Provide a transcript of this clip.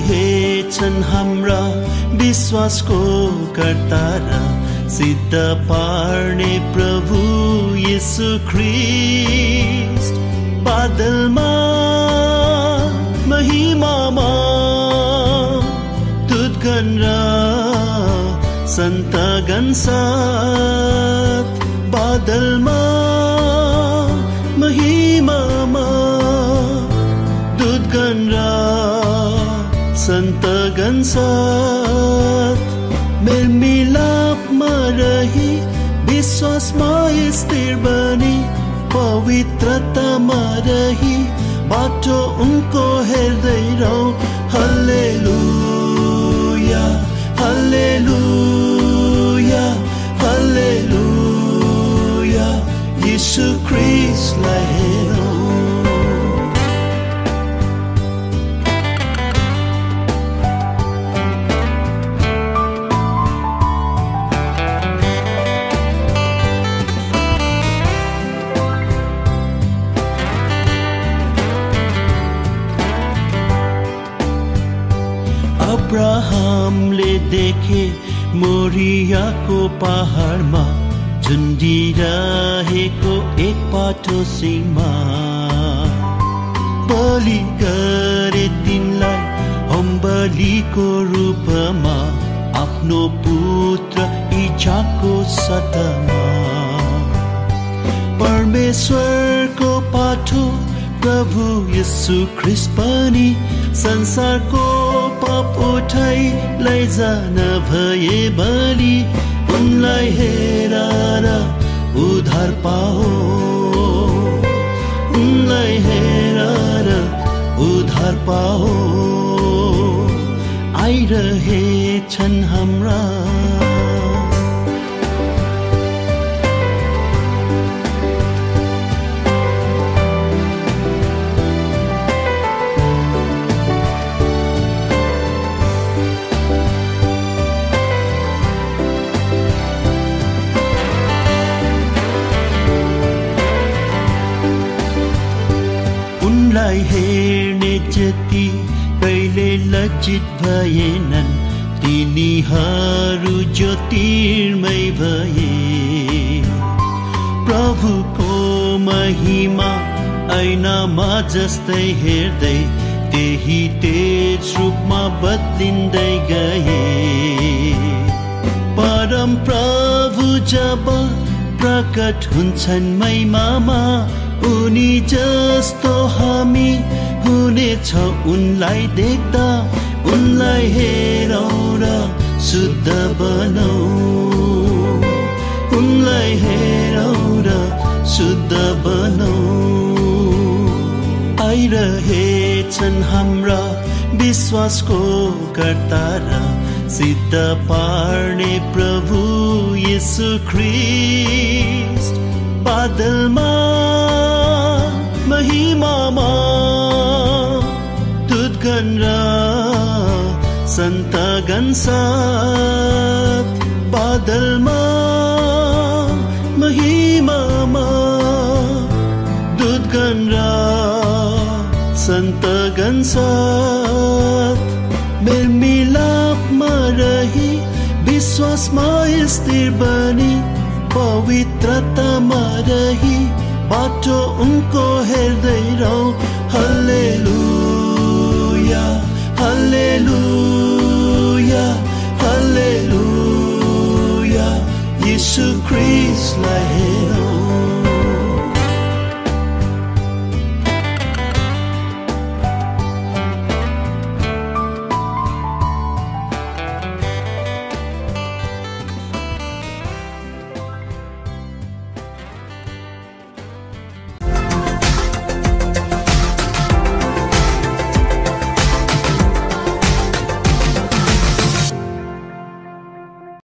Airahechhan hamra विश्वासको कर्ता र सिद्ध पार्ने प्रभु येशू ख्रीष्ट बादलमा महिमामा तुदगण र सन्तगण साथ बादलमा महिमामा तुदगण र सन्तगण साथ मेल मिलापमा रही विश्वासमा स्थिर बनी पवित्रतामा रही बाटो उनको हेर्दै रहौं। हालेलुया हालेलुया हालेलुया येशू ख्रीष्टलाई हेरौं। अब्राहमले देखे मोरियाको पहाडमा झुन्डिरहेको एक पाठो सिंहमा बलि गरे तिनलाई होमबलिको रूपमा आफ्नो पुत्र इच्छाको सतमा। परमेश्वरको पाठो प्रभु येशू ख्रीष्ट पनि संसारको पाप उठाई लैजान भए बलि उनलाई हेरेर उद्धार पाओ, उनलाई हेरेर उद्धार पाओ। आइरहेछन् हाम्रा हेर्ने जति कहिले लज्जित भएनन् तिनीहरू ज्योतिर्मय भए। प्रभुको महिमा ऐनामा जस्तै हेर्दै त्यही तेज रूपमा बदलिँदै गए। परम प्रभु जब प्रकट हुन्छन् महिमामा उनी जस्तो हामी हुनेछ। उनलाई देख्दा उनलाई हेरौँ र शुद्ध बनाउँ, उनलाई हेरौँ र शुद्ध बनाउँ। आइरहेछन् हाम्रा विश्वासको कर्ता र सिद्ध पार्ने प्रभु येशू ख्रीष्ट बादलमा महिमामा तुदगण र सन्तगण साथ बादलमा महिमामा तुदगण र सन्तगण साथ मेल मिलापमा रही विश्वासमा स्थिर बनी पवित्रतामा रही बाटो उनको हेर्दै रहौं। हालेलुया।